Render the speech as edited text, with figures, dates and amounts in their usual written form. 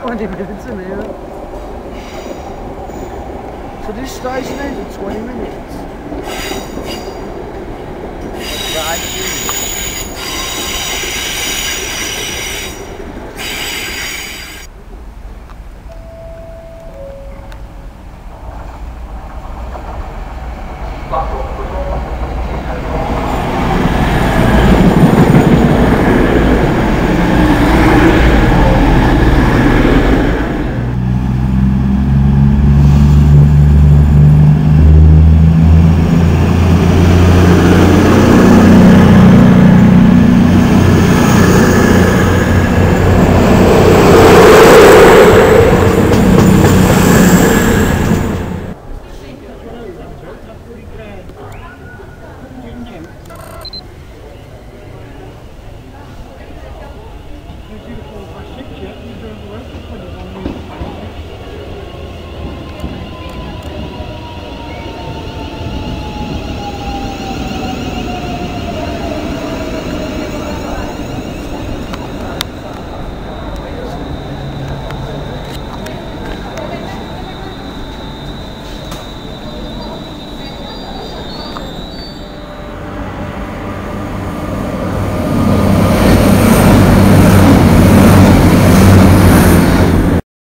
20 minutes in here. So this station is 20 minutes. You do the 4 by 6 yet, you don't work for 21.